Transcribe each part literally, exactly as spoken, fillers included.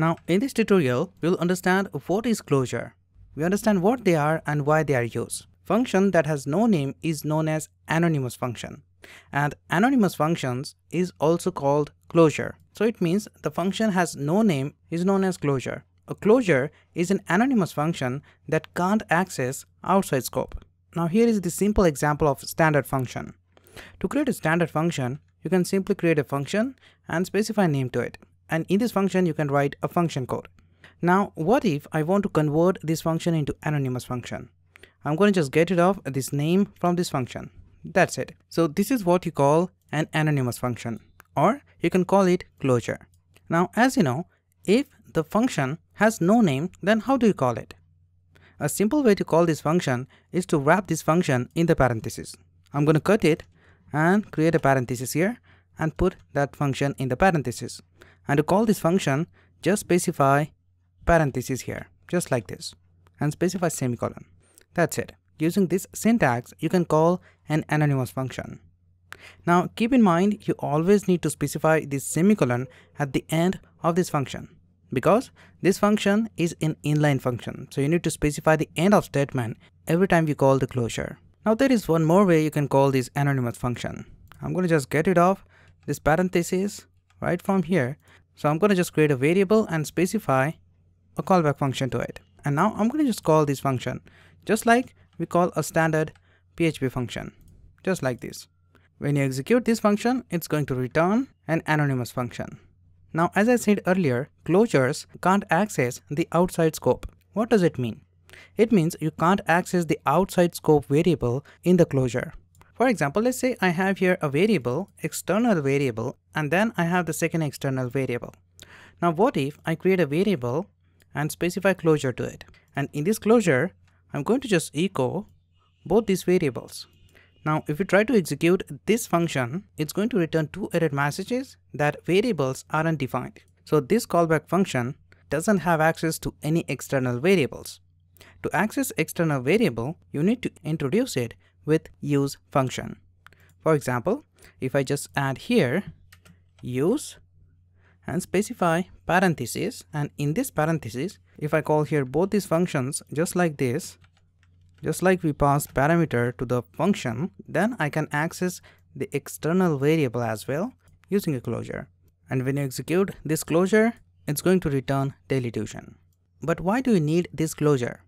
Now in this tutorial, we will understand what is closure. We understand what they are and why they are used. Function that has no name is known as anonymous function, and anonymous functions is also called closure. So it means the function has no name is known as closure. A closure is an anonymous function that can't access outside scope. Now here is the simple example of standard function. To create a standard function, you can simply create a function and specify a name to it. And in this function, you can write a function code. Now, what if I want to convert this function into anonymous function? I'm going to just get rid of this name from this function. That's it. So this is what you call an anonymous function, or you can call it closure. Now, as you know, if the function has no name, then how do you call it? A simple way to call this function is to wrap this function in the parentheses. I'm going to cut it and create a parenthesis here and put that function in the parentheses. And to call this function, just specify parentheses here, just like this, and specify semicolon. That's it. Using this syntax, you can call an anonymous function. Now keep in mind, you always need to specify this semicolon at the end of this function, because this function is an inline function. So you need to specify the end of statement every time you call the closure. Now there is one more way you can call this anonymous function. I'm going to just get rid of this parenthesis right from here. So I'm going to just create a variable and specify a callback function to it. And now I'm going to just call this function just like we call a standard P H P function, just like this. When you execute this function, it's going to return an anonymous function. Now, as I said earlier, closures can't access the outside scope. What does it mean? It means you can't access the outside scope variable in the closure. For example, let's say I have here a variable, external variable, and then I have the second external variable. Now, what if I create a variable and specify closure to it? And in this closure, I'm going to just echo both these variables. Now, if you try to execute this function, it's going to return two error messages that variables are undefined. So this callback function doesn't have access to any external variables. To access external variable, you need to introduce it with use function. For example, if I just add here use and specify parentheses, and in this parentheses, if I call here both these functions just like this, just like we pass parameter to the function, then I can access the external variable as well using a closure. And when you execute this closure, it's going to return Daily Tuition. But why do you need this closure?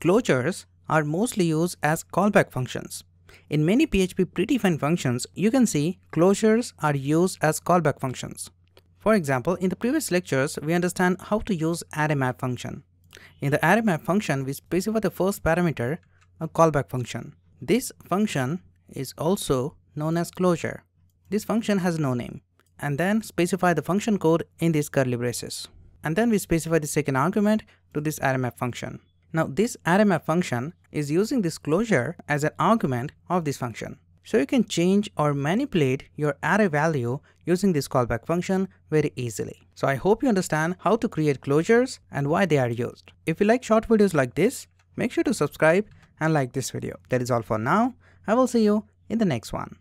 Closures are mostly used as callback functions. In many P H P predefined functions, you can see closures are used as callback functions. For example, in the previous lectures, we understand how to use array_map function. In the array_map function, we specify the first parameter, a callback function. This function is also known as closure. This function has no name. And then specify the function code in these curly braces. And then we specify the second argument to this array_map function. Now this array_map function is using this closure as an argument of this function. So you can change or manipulate your array value using this callback function very easily. So I hope you understand how to create closures and why they are used. If you like short videos like this, make sure to subscribe and like this video. That is all for now. I will see you in the next one.